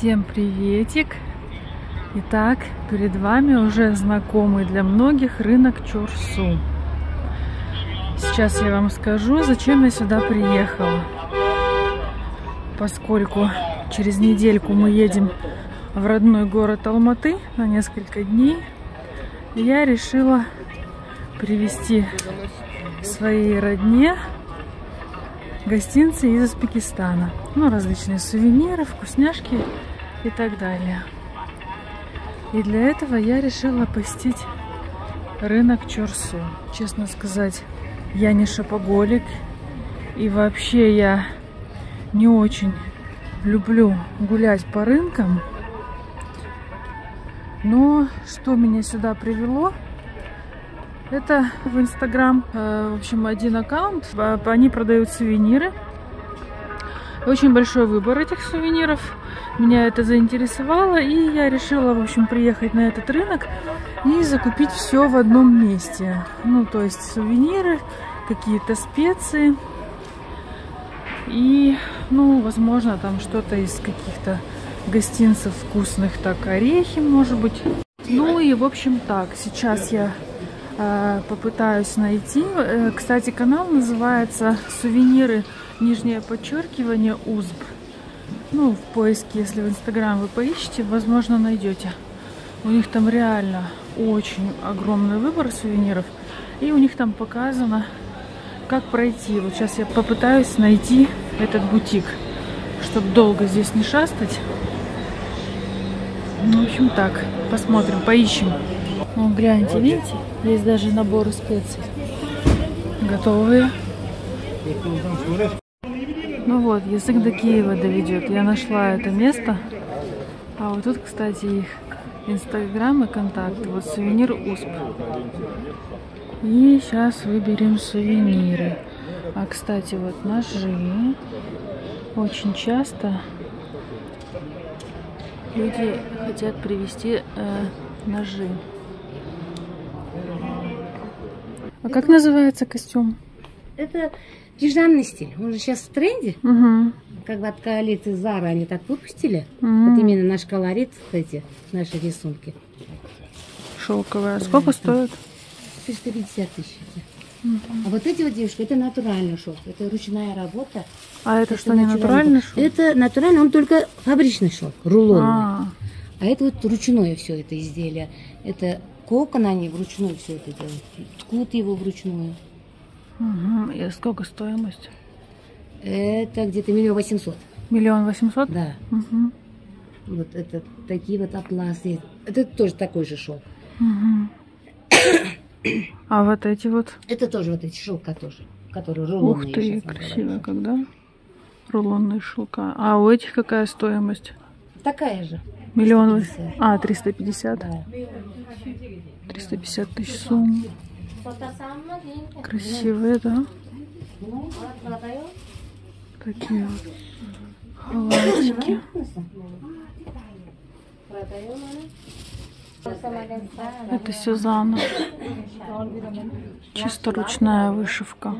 Всем приветик! Итак, перед вами уже знакомый для многих рынок Чорсу. Сейчас я вам скажу, зачем я сюда приехала. Поскольку через недельку мы едем в родной город Алматы на несколько дней, я решила привезти своей родне гостинцы из Узбекистана. Ну, различные сувениры, вкусняшки и так далее. И для этого я решила посетить рынок Чорсу. Честно сказать, я не шопоголик. И вообще я не очень люблю гулять по рынкам. Но что меня сюда привело? Это в Instagram, в общем, один аккаунт. Они продают сувениры. Очень большой выбор этих сувениров. Меня это заинтересовало, и я решила, в общем, приехать на этот рынок и закупить все в одном месте. Ну, то есть сувениры, какие-то специи и, ну, возможно, там что-то из каких-то гостинцев вкусных, так, орехи, может быть. Ну и, в общем, так, сейчас я попытаюсь найти. Кстати, канал называется «Сувениры, _УЗБ». Ну, в поиске, если в Инстаграм вы поищете, возможно, найдете. У них там реально очень огромный выбор сувениров. И у них там показано, как пройти. Вот сейчас я попытаюсь найти этот бутик, чтобы долго здесь не шастать. Ну, в общем, так. Посмотрим, поищем. Ну, гляньте, видите? Есть даже наборы специй. Готовые. Ну вот, язык до Киева доведет. Я нашла это место. А вот тут, кстати, их Инстаграм и контакты. Вот сувенир УЗБ. И сейчас выберем сувениры. А, кстати, вот ножи. Очень часто люди хотят привезти ножи. А как называется костюм? Это дижанный стиль. Он же сейчас в тренде. Угу. Как бы от коалиции Зара они так выпустили. Угу. Вот именно наш колорит, кстати, наши рисунки. Шелковая. Да, сколько стоит? 350 тысяч. Угу. А вот эти вот девушки, это натуральный шелк. Это ручная работа. А это что, не натуральный шелк? Это натуральный, он только фабричный шелк, рулонный. А это вот ручное все это изделие. Это кокон, они вручную все это делают. Ткут его вручную. Угу. И сколько стоимость? Это где-то 1 800 000. 1 800 000? Да. Угу. Вот это такие вот атласы. Это тоже такой же шелк. Угу. А вот эти вот? Это тоже вот эти шелка тоже, которые рулонные. Ух ты, красиво, когда рулонные шелка. А у этих какая стоимость? Такая же. 1 800 000. А, 350. 350 тысяч сумм. Красивые, да? Такие вот халатики. Это Сюзана. Чисто ручная вышивка.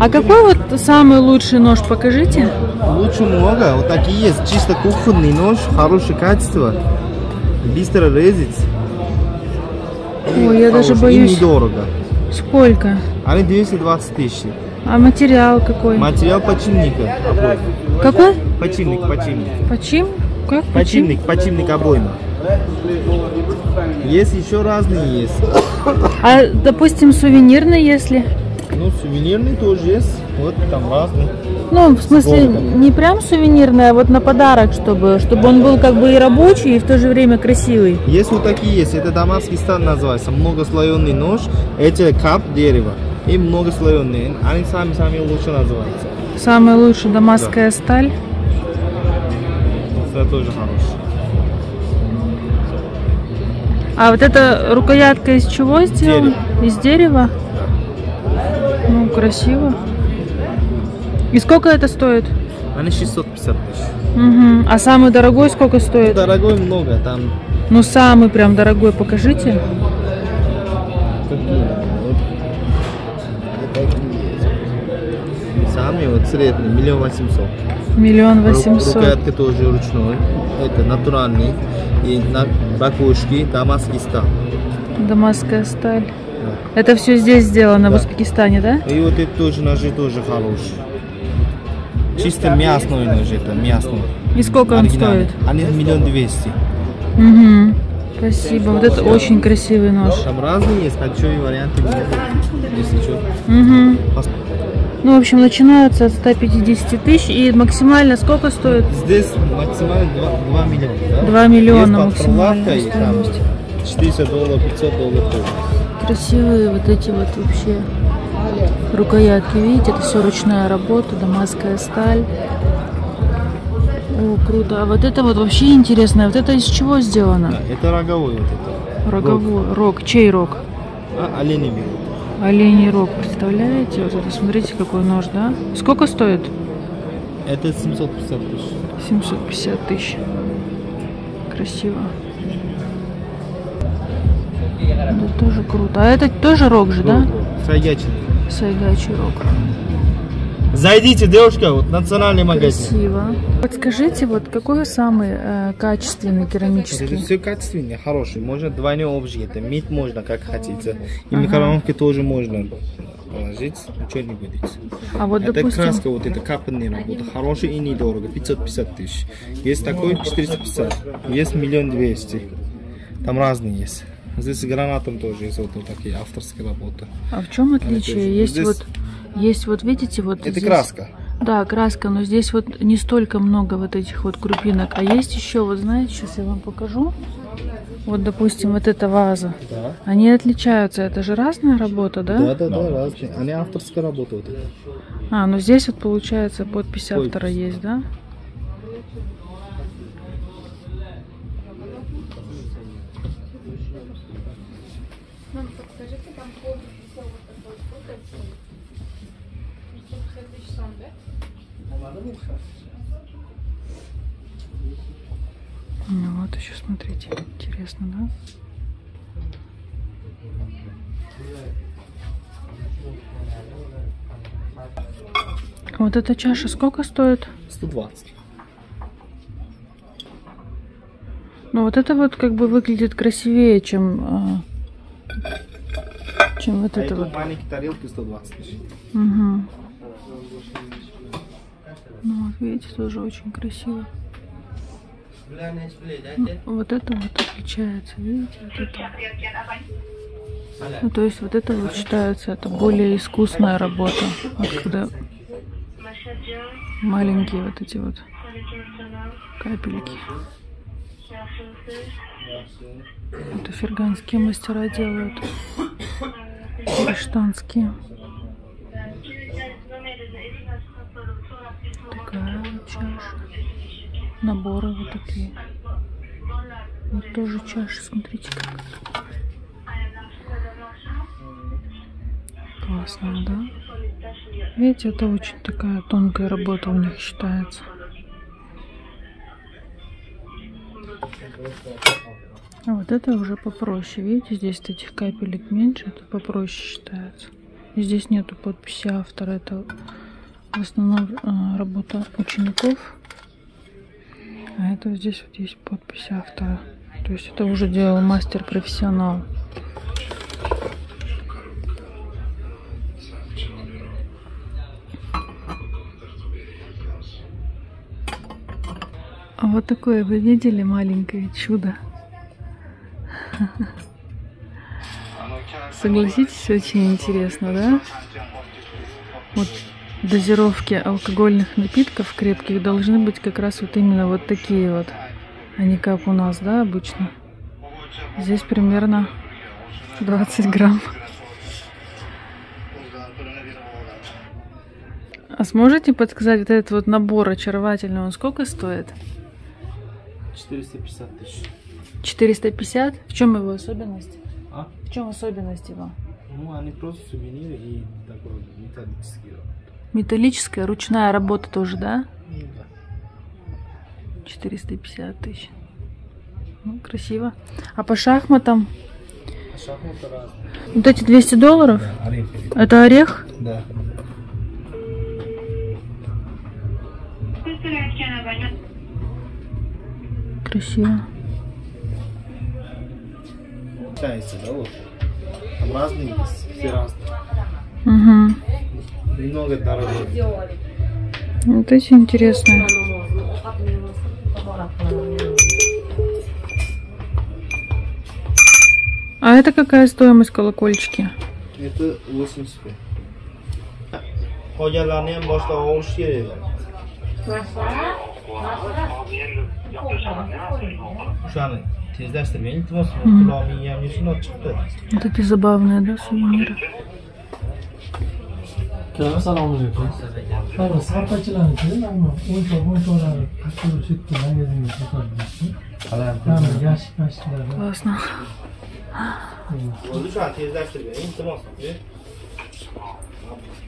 А какой вот самый лучший нож, покажите? Лучше много, вот такие есть. Чисто кухонный нож, хорошее качество. Быстро резать. Ой, я даже боюсь. И недорого. Сколько? Они 220 тысяч. А материал какой? Материал подшипника. Какой? Подшипник, подшипник. Почим? Как? Подшипник, подшипник обойма. Есть еще разные есть. А, допустим, сувенирный, если? Ну, сувенирный тоже есть. Вот там разный. Ну, в смысле, не прям сувенирный, а вот на подарок, чтобы он был как бы и рабочий, и в то же время красивый. Есть вот такие есть. Это дамасский стан называется. Многослойный нож. Эти кап дерева. И многослойные. Они сами-сами лучше называются. Самая лучшая дамасская сталь. Это тоже хорошая. А вот эта рукоятка из чего сделана? Дерево. Из дерева? Да. Ну, красиво. И сколько это стоит? Они 650 тысяч. Угу. А самый дорогой сколько стоит? Дорогой много там. Ну, самый прям дорогой покажите. Какие? Вот. Сами вот средний, 1 800 000. 1 800 000. Рукоятка тоже ручной. Это натуральный. И на бакушке дамасский сталь. Дамасская сталь. Да. Это все здесь сделано, да, в Узбекистане, да? И вот это тоже ножи тоже хорошие. Чисто мясной нож, это мясной. И сколько он стоит? 1 200 000. Угу. Спасибо. Вот это очень красивый нож. Там разные есть, хочу и варианты. Если что. Угу. Ну, в общем, начинаются от 150 000 и максимально сколько стоит? Здесь максимально 2 миллиона. Да? 2 миллиона максимально. И там $400, $500. Красивые вот эти вот вообще рукоятки, видите, это все ручная работа, дамасская сталь. О, круто. А вот это вот вообще интересное. Вот это из чего сделано? Да, это роговой вот это. Роговой. Рог. Чей рог? Оленевый. Оленей рог, представляете? Вот это, смотрите, какой нож, да? Сколько стоит? Это 750 000. 750 000. Красиво. Это тоже круто. А это тоже рог же, да? Сайгачий. Сайгачий рог. Зайдите, девушка, вот национальный магазин. Красиво. Подскажите, вот какой самый качественный керамический? Это все качественные, хорошие. Можно двойной обжиг, мить можно, как хотите. И микроволновки тоже можно положить, ничего не будет. А вот, это допустим... краска, вот это капельная работа, хорошая и недорого, 550 000. Есть такой 450 000, есть 1 200 000. Там разные есть. Здесь с гранатом тоже есть вот такие авторские работы. А в чем отличие? Есть здесь... вот... Есть вот, видите, вот это здесь краска. Да, краска, но здесь вот не столько много вот этих вот крупинок. А есть еще, вот знаете, сейчас я вам покажу. Вот, допустим, вот эта ваза. Да. Они отличаются, это же разная работа, да? Да, разные. Они авторская работа. Вот. А, ну здесь вот получается подпись автора есть, да? Ну вот еще смотрите, интересно, да? Вот эта чаша сколько стоит? 120. Ну вот это вот как бы выглядит красивее, чем вот это вот. Маленькие тарелки 120 000. Угу. Ну вот видите, тоже очень красиво. Ну, вот это вот отличается, видите, вот это. Ну, то есть вот это вот считается, это более искусная работа. Вот когда маленькие вот эти вот капельки. Это ферганские мастера делают. Риштанские. Такая вот чаша. Наборы вот такие. Вот тоже чаши, смотрите как. Классно, да? Видите, это очень такая тонкая работа у них считается. А вот это уже попроще. Видите, здесь этих капелек меньше, это попроще считается. И здесь нету подписи автора, это в основном работа учеников. А это вот здесь вот есть подпись автора. То есть это уже делал мастер-профессионал. А вот такое вы видели маленькое чудо? Согласитесь, очень интересно, да? Вот. Дозировки алкогольных напитков крепких должны быть как раз вот именно вот такие вот, а не как у нас, да, обычно. Здесь примерно 20 грамм. А сможете подсказать, вот этот вот набор очаровательный, он сколько стоит? 450 000. 450? В чем его особенность? А? В чем особенность его? Ну, они просто сувениры и такой металлические. Металлическая, ручная работа тоже, да? 450 000. Ну, красиво. А по шахматам? По шахматам разные. Вот эти $200? Да, орех. Это орех? Да. Красиво. Пытается, да, вот. Разные, все разные. Угу. Немного дорогой. Вот эти интересные. А это какая стоимость колокольчики? Это 80. Вот эти забавные, да, сувениры? Классно.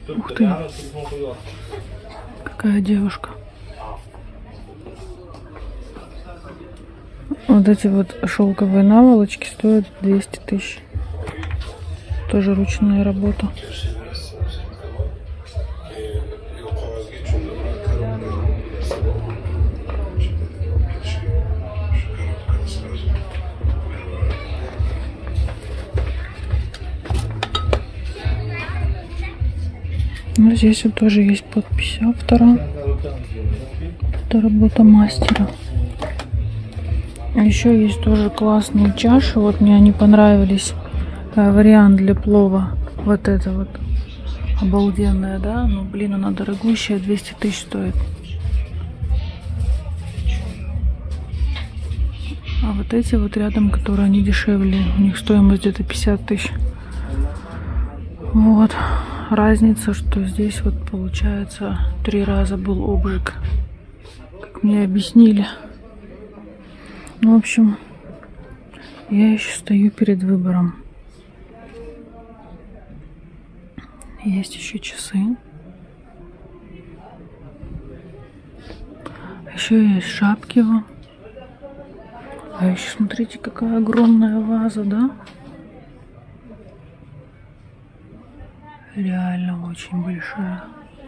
Ух ты. Какая девушка. Вот эти вот шелковые наволочки стоят 200 тысяч. Тоже ручная работа. Ну, здесь вот тоже есть подпись автора. Это работа мастера. Еще есть тоже классные чаши. Вот мне они понравились. Вариант для плова. Вот это вот. Обалденная, да? Ну, блин, она дорогущая. 200 тысяч стоит. А вот эти вот рядом, которые они дешевле. У них стоимость где-то 50 тысяч. Вот. Разница, что здесь вот получается 3 раза был обжиг, как мне объяснили. Ну, в общем, я еще стою перед выбором. Есть еще часы. Еще есть шапки. А еще смотрите, какая огромная ваза, да? Реально очень большая.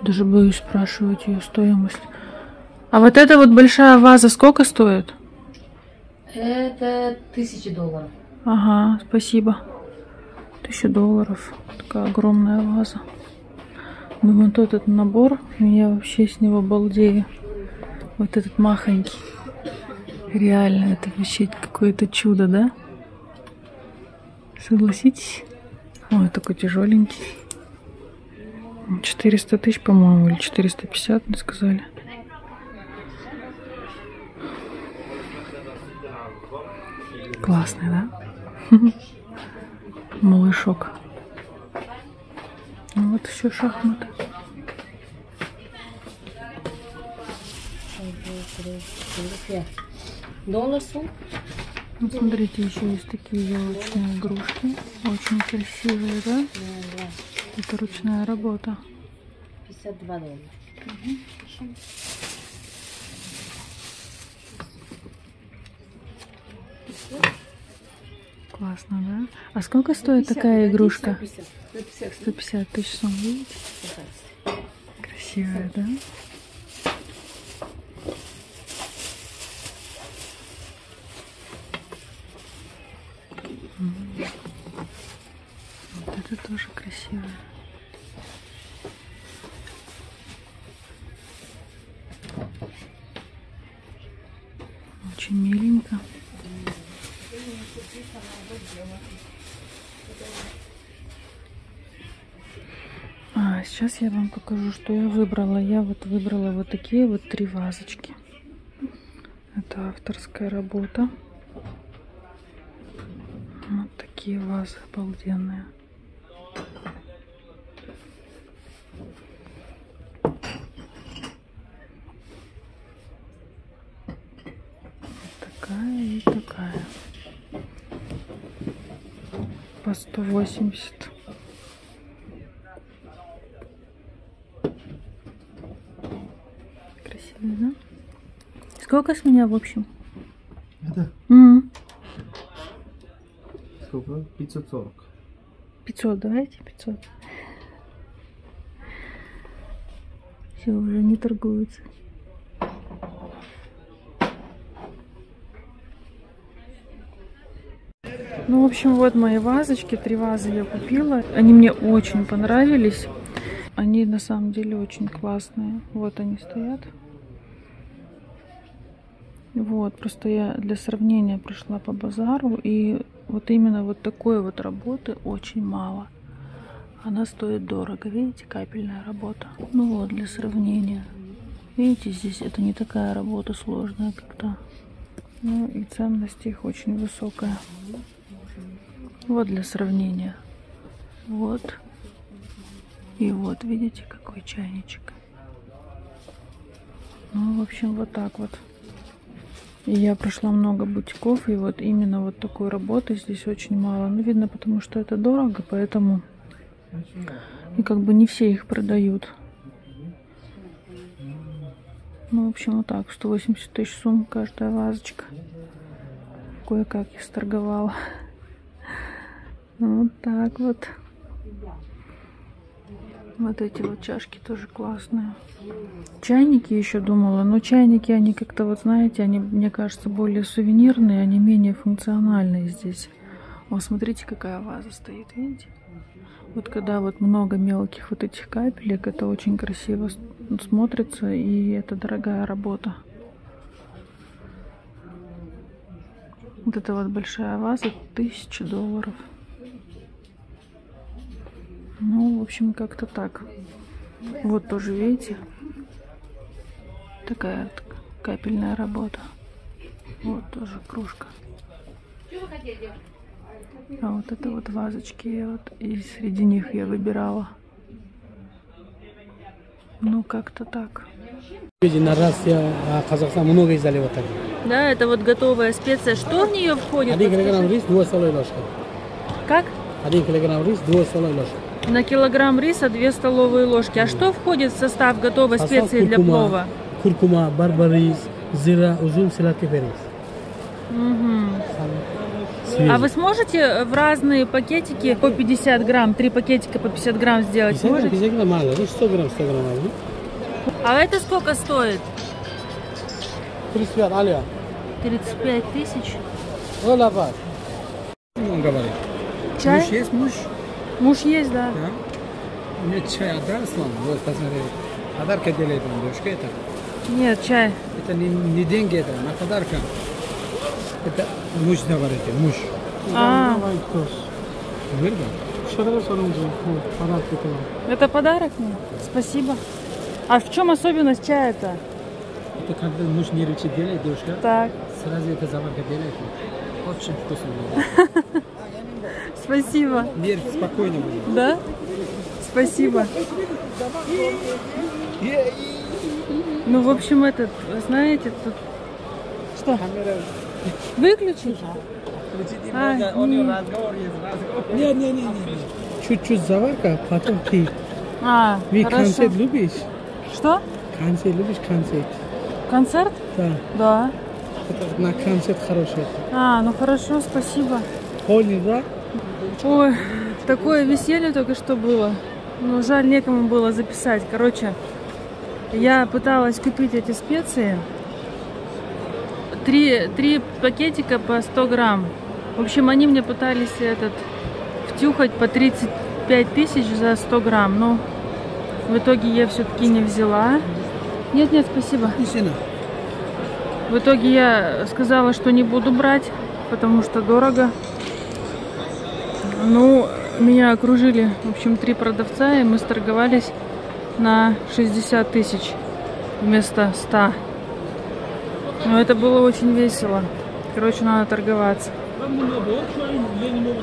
Даже боюсь спрашивать ее стоимость. А вот эта вот большая ваза сколько стоит? Это $1000. Ага, спасибо. $1000. Такая огромная ваза. Ну вот этот набор, я вообще с него балдею. Вот этот махонький. Реально, это вообще какое-то чудо, да? Согласитесь? Ой, такой тяжеленький. 400 тысяч, по-моему, или 450, мне сказали. Классный, да? Малышок. Вот еще шахматы. Вот смотрите, еще есть такие елочные игрушки. Очень красивые, да? Это ручная работа. $52. Угу. Классно, да? А сколько стоит 50, такая игрушка? 150 тысяч сом, видите? Красивая, да? Вот это тоже красиво. Очень миленько. А сейчас я вам покажу, что я выбрала. Я вот выбрала вот такие вот 3 вазочки. Это авторская работа. Вот такие вазы обалденные. Такая и такая. По 180. Красиво, да? Сколько с меня в общем? Это? Сколько? 540. 500, давайте 500. Все, уже не торгуются. Ну, в общем, вот мои вазочки. 3 вазы я купила. Они мне очень понравились. Они на самом деле очень классные. Вот они стоят. Вот, просто я для сравнения пришла по базару, и вот именно вот такой вот работы очень мало. Она стоит дорого. Видите, капельная работа. Ну вот, для сравнения. Видите, здесь это не такая работа сложная как-то. Ну и ценность их очень высокая. Вот для сравнения. Вот. И вот, видите, какой чайничек. Ну, в общем, вот так вот. И я прошла много бутиков, и вот именно вот такой работы здесь очень мало. Ну, видно, потому что это дорого, поэтому... И как бы не все их продают. Ну, в общем, вот так. 180 тысяч сумм каждая вазочка. Кое-как их сторговала. Вот так вот. Вот эти вот чашки тоже классные. Чайники еще думала. Но чайники, они как-то, вот знаете, они, мне кажется, более сувенирные. Они менее функциональные здесь. О, смотрите, какая ваза стоит, видите? Вот когда вот много мелких вот этих капелек, это очень красиво смотрится, и это дорогая работа. Вот эта вот большая ваза, $1000. Ну, в общем, как-то так. Вот тоже, видите, такая капельная работа. Вот тоже кружка. А вот это вот вазочки, вот, и среди них я выбирала. Ну, как-то так. Да, это вот готовая специя. Что в нее входит? 1 килограмм рис, 2 столовые ложки. Как? 1 килограмм рис, 2 столовые ложки. На килограмм риса 2 столовые ложки. А что входит в состав готовой специи для плова? Куркума, барбарис, зира, узум, сладкий перец. А вы сможете в разные пакетики по 50 грамм, 3 пакетика по 50 грамм сделать? 50 грамм мало, 100 грамм, 100 грамм. А это сколько стоит? 35, алло. 35 тысяч? Олабат. Он говорит. Чай? Муж есть, муж? Муж есть, да. У меня чай отдаст вам, вот посмотри. Подарка делает вам, девушка, это? Нет, чай. Это не деньги, это на подарка. Это муж, говорите, муж. Это подарок мне? Спасибо. А в чем особенность чая-то? Это когда муж не рычит делает, девушка, так. Сразу это заварка делает. Очень вкусно. Спасибо. Верь, спокойно будет. Да? Спасибо. Ну, в общем, этот, знаете, тут... Что? Выключить? Не-не-не. Чуть-чуть заварка, потом ты. Вы концерт любишь? Что? Концерт любишь, концерт. Концерт? Да. Да. Это на концерт хороший. Ну хорошо, спасибо. Понял, да? Ой, такое веселье только что было. Ну, жаль, некому было записать. Короче, я пыталась купить эти специи. 3 пакетика по 100 грамм. В общем, они мне пытались втюхать по 35 тысяч за 100 грамм. Но в итоге я все-таки не взяла. Нет-нет, спасибо. В итоге я сказала, что не буду брать, потому что дорого. Ну, меня окружили, в общем, 3 продавца, и мы сторговались на 60 тысяч вместо 100. Но это было очень весело. Короче, надо торговаться.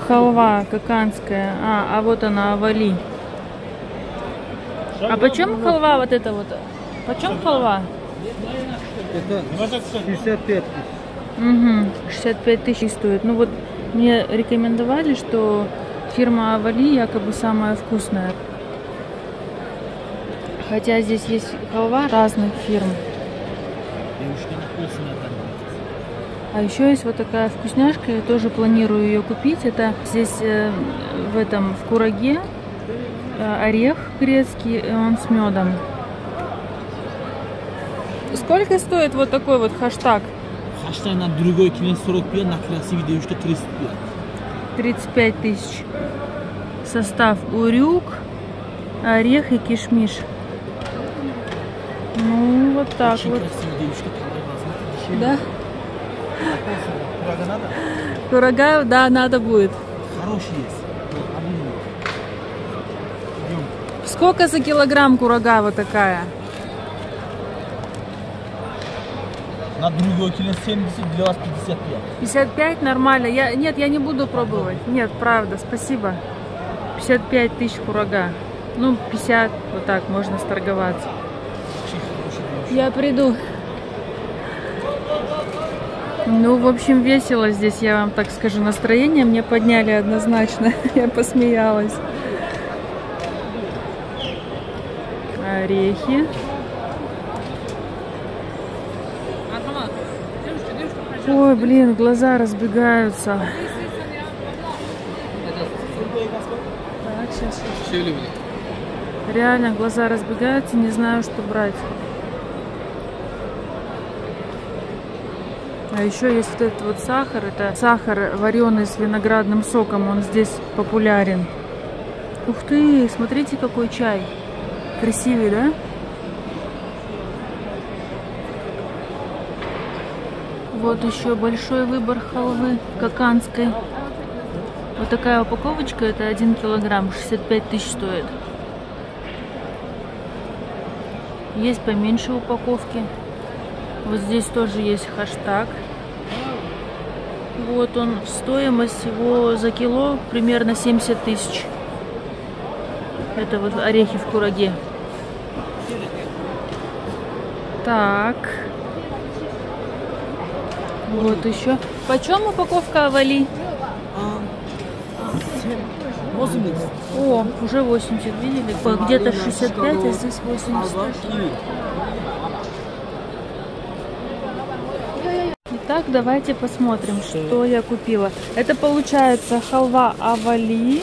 Халва кокандская. А вот она, авали. А почем халва вот эта вот? Почем халва? Это 65 тысяч. 65 тысяч стоит. Ну вот мне рекомендовали, что фирма Авали якобы самая вкусная. Хотя здесь есть халва разных фирм. А еще есть вот такая вкусняшка, я тоже планирую ее купить. Это здесь в Кураге орех грецкий, он с медом. Сколько стоит вот такой вот хаштаг? Хаштаг на другой 45, на красивый девушка 35. 35 тысяч. Состав: урюк, орех и кишмиш. Ну, вот так. Очень вот. Да? Курага надо? Курага, да, надо будет. Хороший есть. Сколько за килограмм курагава такая? На другой кило 70, для вас 55. 55 нормально. Нет, я не буду пробовать. Нет, правда, спасибо. 55 тысяч курага. Ну, 50, вот так, можно сторговаться. Я приду. Ну, в общем, весело здесь, я вам так скажу. Настроение мне подняли однозначно. Я посмеялась. Орехи. Ой, блин, глаза разбегаются. Так, сейчас. Реально, глаза разбегаются, не знаю, что брать. А еще есть вот этот вот сахар. Это сахар вареный с виноградным соком. Он здесь популярен. Ух ты, смотрите, какой чай. Красивый, да? Вот еще большой выбор халвы кокандской. Вот такая упаковочка. Это 1 килограмм. 65 тысяч стоит. Есть поменьше упаковки. Вот здесь тоже есть хаштаг. Вот он, стоимость его за кило примерно 70 тысяч. Это вот орехи в кураге. Так. Вот еще. Почем упаковка авали? 80. О, уже 80, видели? Где-то 65, а здесь 80. Итак, давайте посмотрим, что я купила. Это получается халва авали,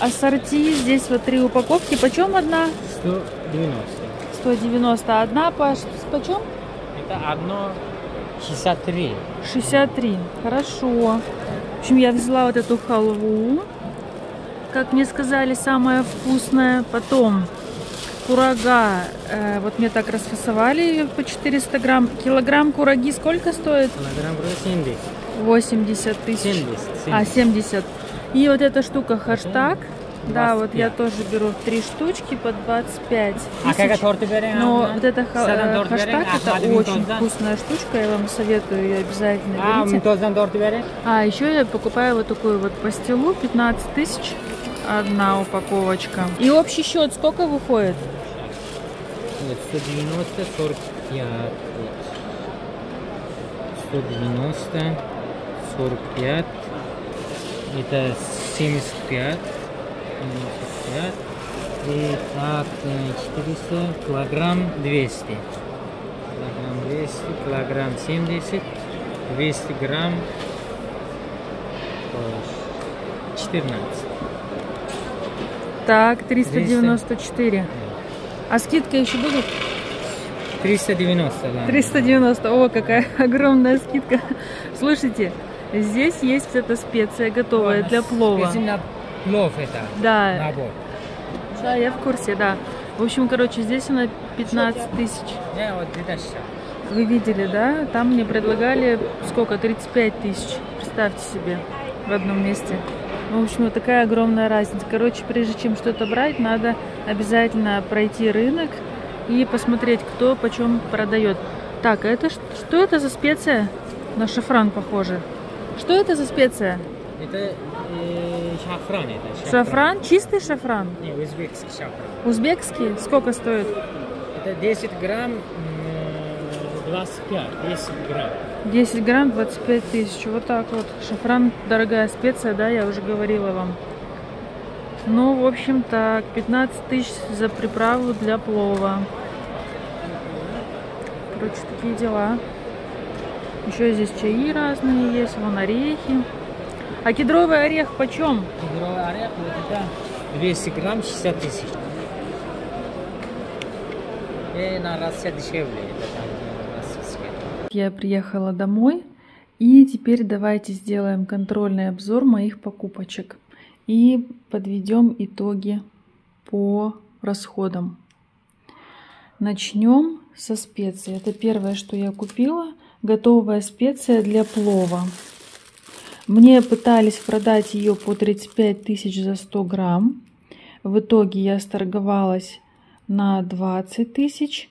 ассорти. Здесь вот 3 упаковки. Почем одна? 190. 190. Одна почем? Это одно 63. 63. Хорошо. В общем, я взяла вот эту халву. Как мне сказали, самая вкусная. Потом курага. Вот мне так расфасовали ее по 400 грамм. Килограмм кураги сколько стоит? Килограмм 80. 80 тысяч. 70. А, 70. И вот эта штука хаштаг. 25. Да, вот я тоже беру 3 штучки по 25 тысяч. Но вот эта хаштаг, это очень вкусная штучка, я вам советую ее обязательно берите. А еще я покупаю вот такую вот пастилу, 15 тысяч, одна упаковочка. И общий счет сколько выходит? 190, 45, 190, 45. Это 75, 75, и так 400, килограмм 200, килограмм 200, килограмм 70, 200 грамм 14. Так, 394. А скидка еще будет? 390. Да. 390, о, какая огромная скидка. Слушайте. Здесь есть эта специя готовая для плова. Специя на плов это. Да. Набор. Да, я в курсе, да. В общем, короче, здесь она 15 тысяч. Вы видели, да? Там мне предлагали сколько? 35 тысяч. Представьте себе, в одном месте. В общем, вот такая огромная разница. Короче, прежде чем что-то брать, надо обязательно пройти рынок и посмотреть, кто почем продает. Так, а это что это за специя? На шафран похоже. Что это за специя? Это шафран. Это шафран? Чистый шафран? Нет, узбекский шафран. Узбекский? Сколько стоит? Это 10 грамм 25. 10 грамм. 10 грамм 25 тысяч. Вот так вот. Шафран дорогая специя, да, я уже говорила вам. Ну, в общем, так, 15 тысяч за приправу для плова. Короче, такие дела. Еще здесь чаи разные есть, вон орехи. А кедровый орех почем? Кедровый орех, вот это 200 грамм 60 тысяч. И на раз дешевле. Я приехала домой И теперь давайте сделаем контрольный обзор моих покупочек и подведем итоги по расходам. Начнем со специй. Это первое, что я купила. Готовая специя для плова. Мне пытались продать ее по 35 тысяч за 100 грамм. В итоге я сторговалась на 20 тысяч.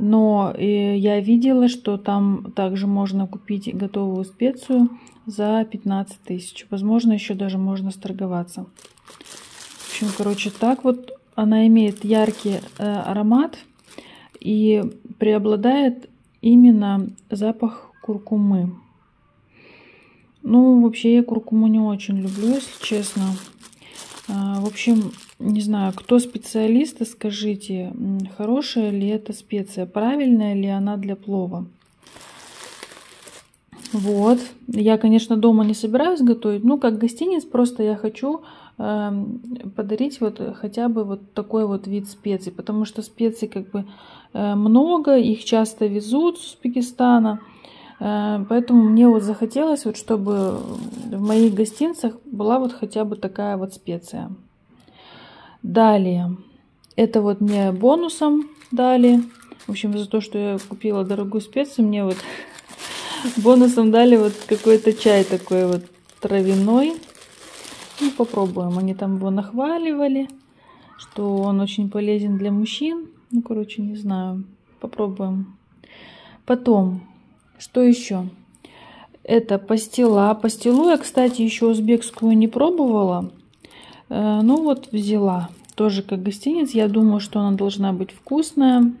Но я видела, что там также можно купить готовую специю за 15 тысяч. Возможно, еще даже можно сторговаться. В общем, короче, так вот. Она имеет яркий аромат и преобладает именно запах куркумы. Ну, вообще я куркуму не очень люблю, если честно. В общем, не знаю, кто специалисты, скажите, хорошая ли эта специя, правильная ли она для плова. Вот. Я, конечно, дома не собираюсь готовить, ну, как гостиниц, просто я хочу подарить вот хотя бы вот такой вот вид специй, потому что специй как бы много, их часто везут с Узбекистана, поэтому мне вот захотелось, вот, чтобы в моих гостинцах была вот хотя бы такая вот специя. Далее, это вот мне бонусом дали, в общем, за то, что я купила дорогую специю, мне вот бонусом дали вот какой-то чай такой вот травяной. Ну, попробуем. Они там его нахваливали, что он очень полезен для мужчин. Ну, короче, не знаю. Попробуем. Потом, что еще? Это пастила. Пастилу я, кстати, еще узбекскую не пробовала. Ну, вот взяла. Тоже как гостиниц. Я думаю, что она должна быть вкусная.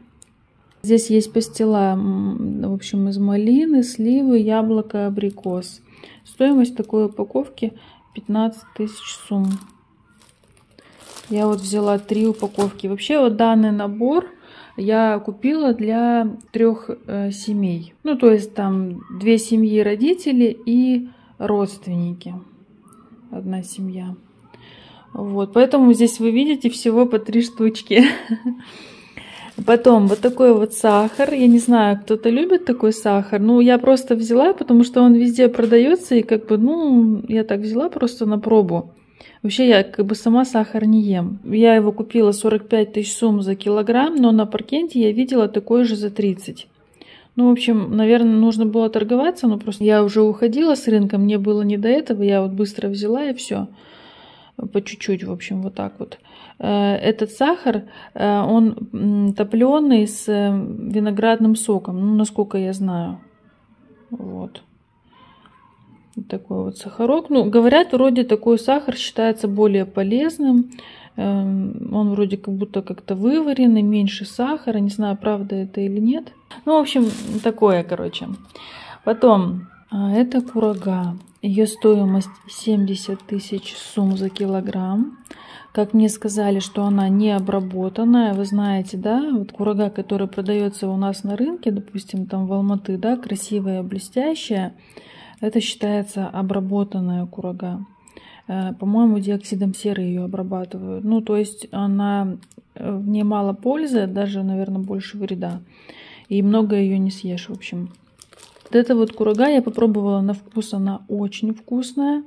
Здесь есть пастила, в общем, из малины, сливы, яблока, абрикос. Стоимость такой упаковки 15 тысяч сум. Я вот взяла 3 упаковки. Вообще вот данный набор я купила для 3 семей. Ну, то есть там 2 семьи, родители и родственники. Одна семья. Вот, поэтому здесь вы видите всего по 3 штучки. Потом вот такой вот сахар. Я не знаю, кто-то любит такой сахар. Ну, я просто взяла, потому что он везде продается. И как бы, ну, я так взяла просто на пробу. Вообще, я как бы сама сахар не ем. Я его купила 45 тысяч сум за килограмм, но на Паркенте я видела такой же за 30. Ну, в общем, наверное, нужно было торговаться, но просто я уже уходила с рынка, мне было не до этого. Я вот быстро взяла и все. По чуть-чуть, в общем, вот так вот. Этот сахар, он топленый с виноградным соком, ну, насколько я знаю. Вот. Вот такой вот сахарок. Ну, говорят, вроде такой сахар считается более полезным. Он вроде как будто как-то вываренный, меньше сахара. Не знаю, правда это или нет. Ну, в общем, такое, короче. Потом, это курага. Ее стоимость 70 тысяч сум за килограмм. Как мне сказали, что она не обработанная. Вы знаете, да, вот курага, которая продается у нас на рынке, допустим, там в Алматы, да, красивая, блестящая, это считается обработанная курага. По-моему, диоксидом серы ее обрабатывают. Ну, то есть она, в ней мало пользы, даже, наверное, больше вреда. И много ее не съешь, в общем. Вот эта вот курага я попробовала на вкус, она очень вкусная.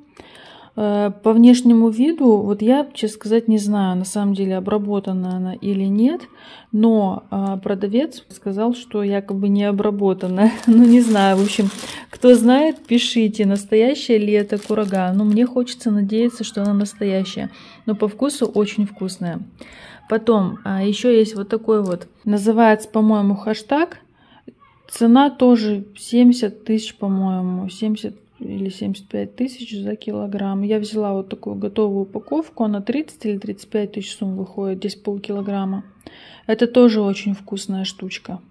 По внешнему виду, вот я, честно сказать, не знаю, на самом деле, обработана она или нет, но продавец сказал, что якобы не обработана. Ну, не знаю, в общем, кто знает, пишите, настоящая ли это курага. Ну, мне хочется надеяться, что она настоящая, но по вкусу очень вкусная. Потом, еще есть вот такой вот, называется, по-моему, хаштаг. Цена тоже 70 тысяч, по-моему, 70 или 75 тысяч за килограмм. Я взяла вот такую готовую упаковку, она 30 или 35 тысяч сум выходит, здесь полкилограмма. Это тоже очень вкусная штучка.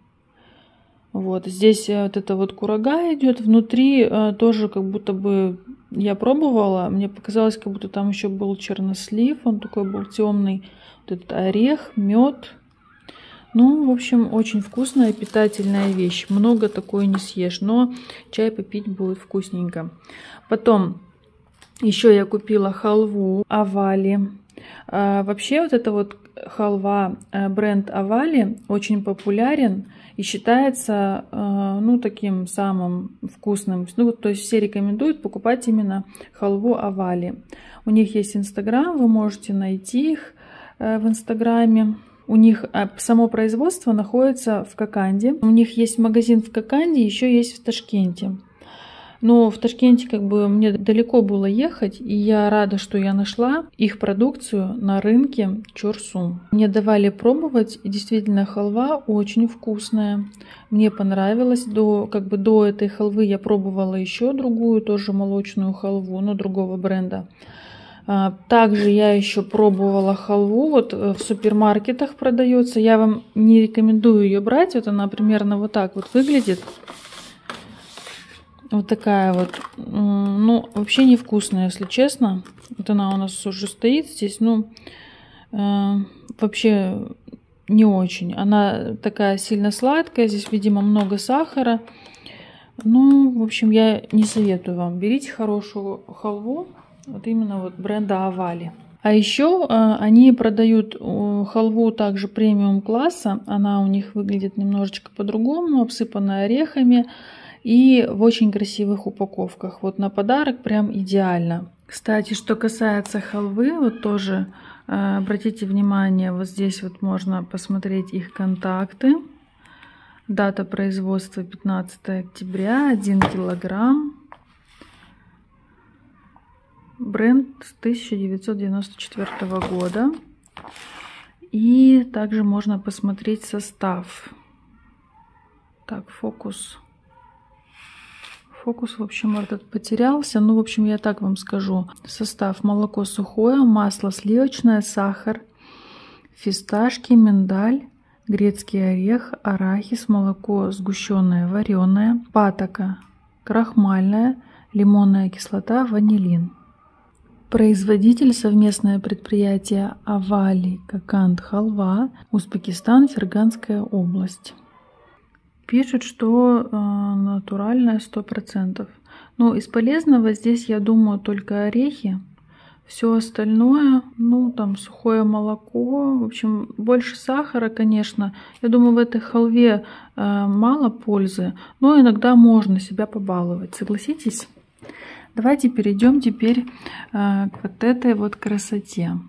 Вот, здесь вот эта вот курага идет, внутри тоже как будто бы я пробовала, мне показалось, как будто там еще был чернослив, он такой был темный, вот этот орех, мед. Ну, в общем, очень вкусная, питательная вещь. Много такой не съешь, но чай попить будет вкусненько. Потом еще я купила халву Авали. Вообще вот эта вот халва бренд Avali очень популярен и считается таким самым вкусным. То есть все рекомендуют покупать именно халву Avali. У них есть Instagram, вы можете найти их в Инстаграме. У них само производство находится в Коканде. У них есть магазин в Коканде, еще есть в Ташкенте. Но в Ташкенте мне далеко было ехать, и я рада, что я нашла их продукцию на рынке Чорсу. Мне давали пробовать, и действительно халва очень вкусная. Мне понравилось. До этой халвы я пробовала еще другую, тоже молочную халву, но другого бренда. Также я еще пробовала халву, в супермаркетах продается. Я вам не рекомендую ее брать, она примерно вот так выглядит. Вот такая вот, вообще невкусная, если честно. Она у нас уже стоит здесь, вообще не очень. Она такая сильно сладкая, здесь, видимо, много сахара. В общем, я не советую вам. Берите хорошую халву, именно бренда Avali. А еще они продают халву также премиум класса. Она у них выглядит немножечко по-другому, обсыпанная орехами. И в очень красивых упаковках. На подарок прям идеально. Кстати, что касается халвы, тоже обратите внимание, здесь можно посмотреть их контакты. Дата производства 15 октября, 1 килограмм. Бренд 1994 года. И также можно посмотреть состав. Так, фокус. Фокус, в общем, этот потерялся. В общем, я так вам скажу. Состав: молоко сухое, масло сливочное, сахар, фисташки, миндаль, грецкий орех, арахис, молоко сгущенное, вареное, патока, крахмальная, лимонная кислота, ванилин. Производитель: совместное предприятие Avali, Коканд, халва, Узбекистан, Ферганская область. Пишет, что натуральное 100%. Из полезного здесь, я думаю, только орехи. Все остальное, сухое молоко. В общем, больше сахара, конечно. Я думаю, в этой халве мало пользы. Но иногда можно себя побаловать. Согласитесь? Давайте перейдем теперь к этой красоте.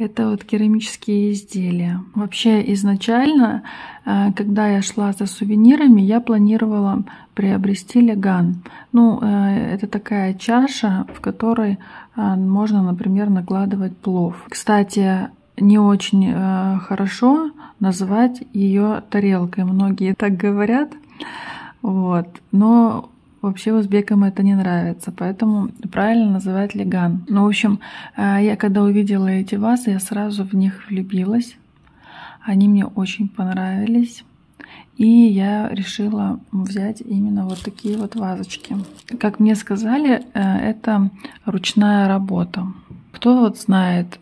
Это керамические изделия. Вообще изначально, когда я шла за сувенирами, я планировала приобрести ляган. Это такая чаша, в которой можно, например, накладывать плов. Кстати, не очень хорошо называть ее тарелкой. Многие так говорят. Но вообще узбекам это не нравится, поэтому правильно называть ляган. В общем, я когда увидела эти вазы, я сразу в них влюбилась. Они мне очень понравились. И я решила взять именно такие вазочки. Как мне сказали, это ручная работа. Кто знает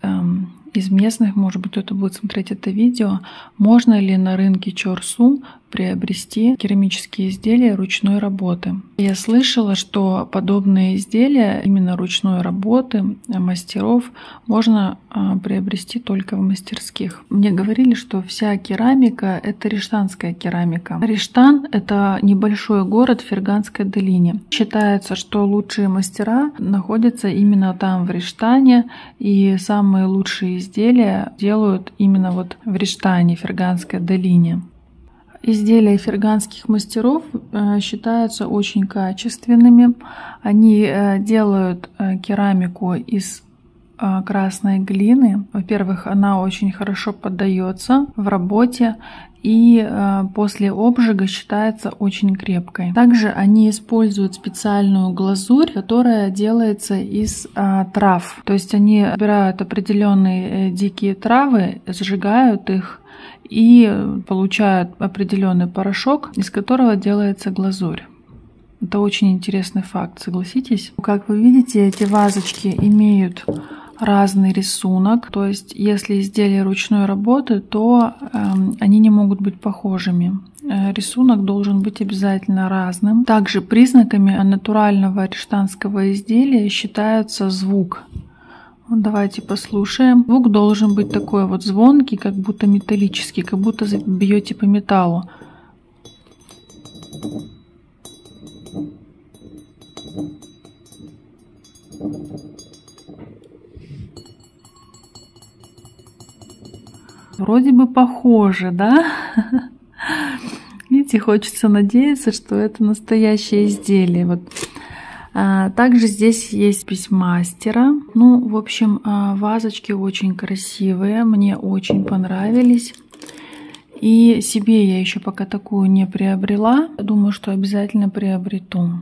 из местных, может быть, кто-то будет смотреть это видео, можно ли на рынке Чорсу приобрести керамические изделия ручной работы. Я слышала, что подобные изделия именно ручной работы мастеров можно приобрести только в мастерских. Мне говорили, что вся керамика — это риштанская керамика. Риштан — это небольшой город в Ферганской долине. Считается, что лучшие мастера находятся именно там, в Риштане, и самые лучшие изделия делают именно в Риштане, Ферганской долине. Изделия ферганских мастеров считаются очень качественными. Они делают керамику из красной глины. Во-первых, она очень хорошо поддается в работе и после обжига считается очень крепкой. Также они используют специальную глазурь, которая делается из трав. То есть они собирают определенные дикие травы, сжигают их и получают определенный порошок, из которого делается глазурь. Это очень интересный факт, согласитесь? Как вы видите, эти вазочки имеют разный рисунок. То есть, если изделия ручной работы, то они не могут быть похожими. Рисунок должен быть обязательно разным. Также признаками натурального риштанского изделия считается звук. Давайте послушаем. Звук должен быть такой вот звонкий, как будто металлический, как будто бьете по металлу. Вроде бы похоже, да? Видите, хочется надеяться, что это настоящее изделие. Вот. Также здесь есть письмастера. Ну, в общем, вазочки очень красивые, мне очень понравились. И себе я еще пока такую не приобрела. Думаю, что обязательно приобрету.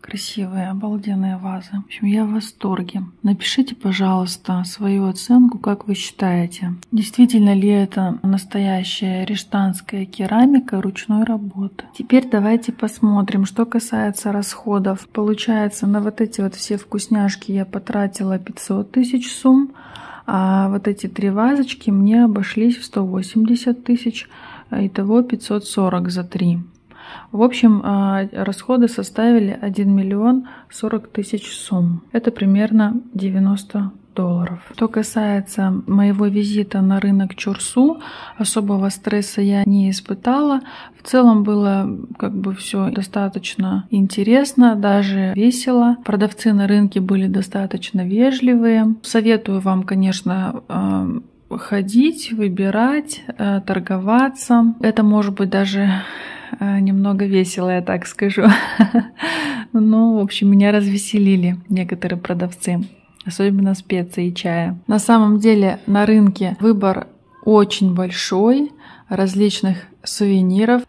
Красивые, обалденные вазы. В общем, я в восторге. Напишите, пожалуйста, свою оценку, как вы считаете. Действительно ли это настоящая риштанская керамика ручной работы? Теперь давайте посмотрим, что касается расходов. Получается, на вот эти вот все вкусняшки я потратила 500 тысяч сум, а вот эти три вазочки мне обошлись в 180 тысяч, итого 540 за три. В общем, расходы составили 1 миллион 40 тысяч сум. Это примерно $90. Что касается моего визита на рынок Чорсу, особого стресса я не испытала. В целом было как бы все достаточно интересно, даже весело. Продавцы на рынке были достаточно вежливые. Советую вам, конечно, ходить, выбирать, торговаться. Это может быть даже немного весело, я так скажу. Но, в общем, меня развеселили некоторые продавцы, особенно специи и чая. На самом деле на рынке выбор очень большой различных сувениров,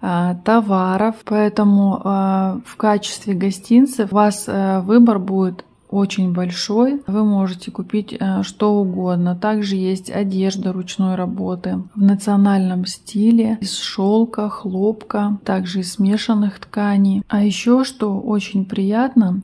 товаров, поэтому в качестве гостинцев у вас выбор будет очень большой, вы можете купить что угодно. Также есть одежда ручной работы в национальном стиле, из шелка, хлопка, также из смешанных тканей. А еще, что очень приятно,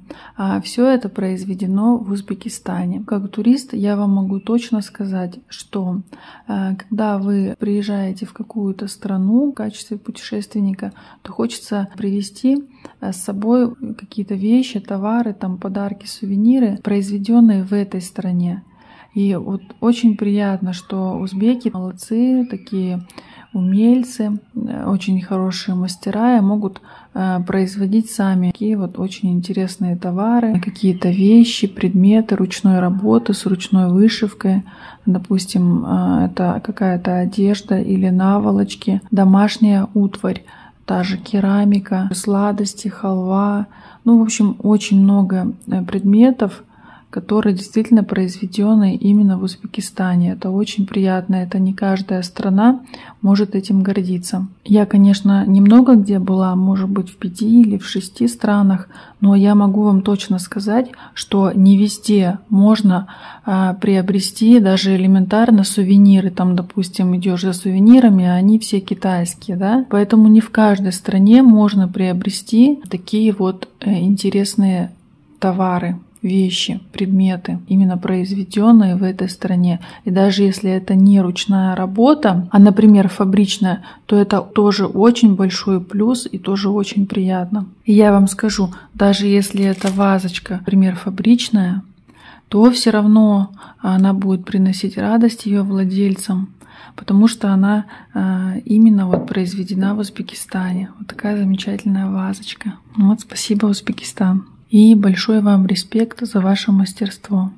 все это произведено в Узбекистане. Как турист я вам могу точно сказать, что когда вы приезжаете в какую-то страну в качестве путешественника, то хочется привезти с собой какие-то вещи, товары, там, подарки, сувениры, произведенные в этой стране. И вот очень приятно, что узбеки молодцы, такие умельцы, очень хорошие мастера и могут производить сами такие вот очень интересные товары, какие-то вещи, предметы ручной работы с ручной вышивкой. Допустим, это какая-то одежда или наволочки, домашняя утварь, та же керамика, сладости, халва. Ну, в общем, очень много предметов, которые действительно произведены именно в Узбекистане. Это очень приятно, это не каждая страна может этим гордиться. Я, конечно, немного где была, может быть, в 5 или в 6 странах, но я могу вам точно сказать, что не везде можно приобрести даже элементарно сувениры. Там, допустим, идешь за сувенирами, а они все китайские, да? Поэтому не в каждой стране можно приобрести такие вот интересные товары, вещи, предметы, именно произведенные в этой стране. И даже если это не ручная работа, а, например, фабричная, то это тоже очень большой плюс и тоже очень приятно. И я вам скажу, даже если эта вазочка, например, фабричная, то все равно она будет приносить радость ее владельцам, потому что она именно вот произведена в Узбекистане. Вот такая замечательная вазочка. Вот, спасибо, Узбекистан. И большой вам респект за ваше мастерство.